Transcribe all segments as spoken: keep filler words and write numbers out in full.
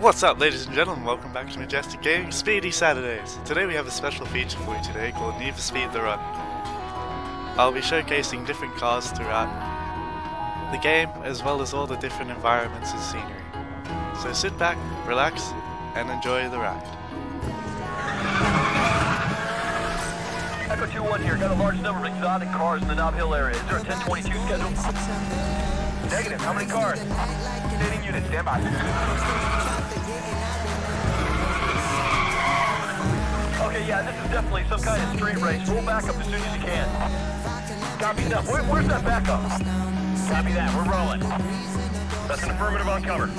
What's up, ladies and gentlemen, welcome back to Majestic Gaming Speedy Saturdays. Today we have a special feature for you today called Need for Speed: The Run. I'll be showcasing different cars throughout the game, as well as all the different environments and scenery. So sit back, relax, and enjoy the ride. Echo two one here, got a large number of exotic cars in the Knob Hill area. Is there a ten twenty-two scheduled? Negative, how many cars? Standing unit, stand by. Okay, yeah, this is definitely some kind of street race. Roll back up as soon as you can. Copy enough. Where, where's that backup? Copy that, we're rolling. That's an affirmative on cover.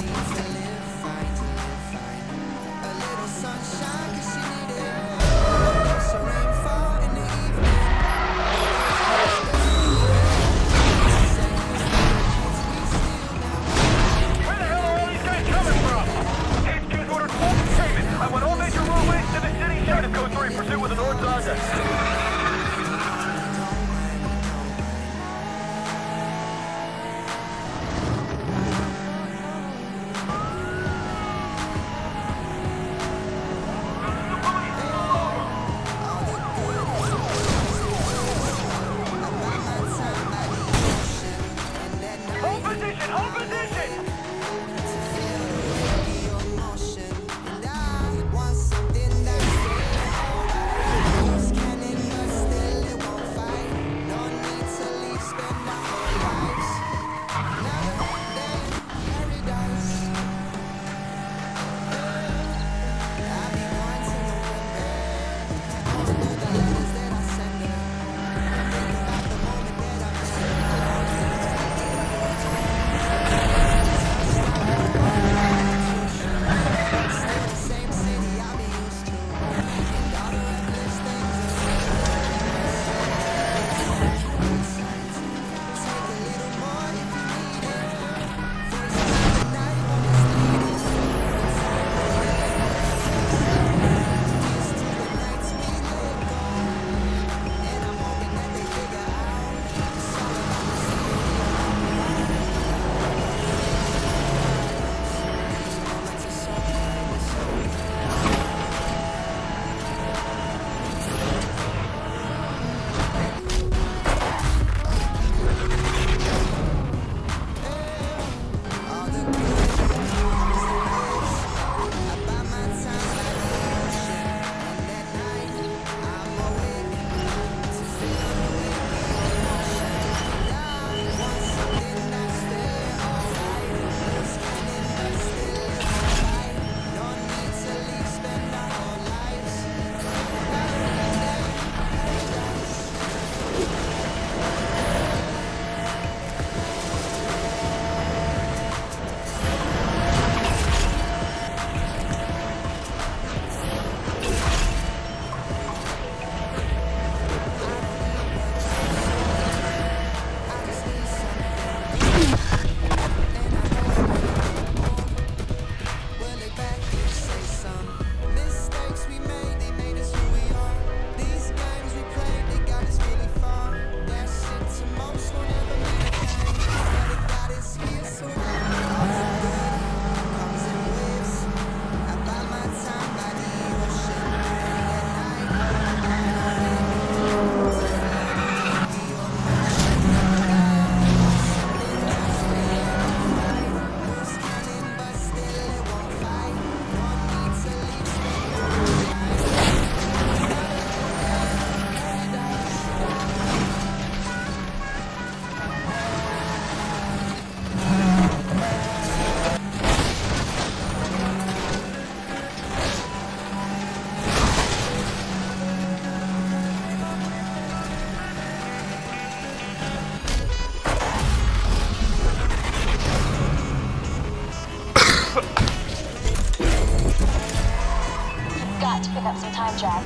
Pick up some time, Jack.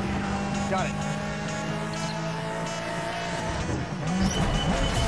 Got it.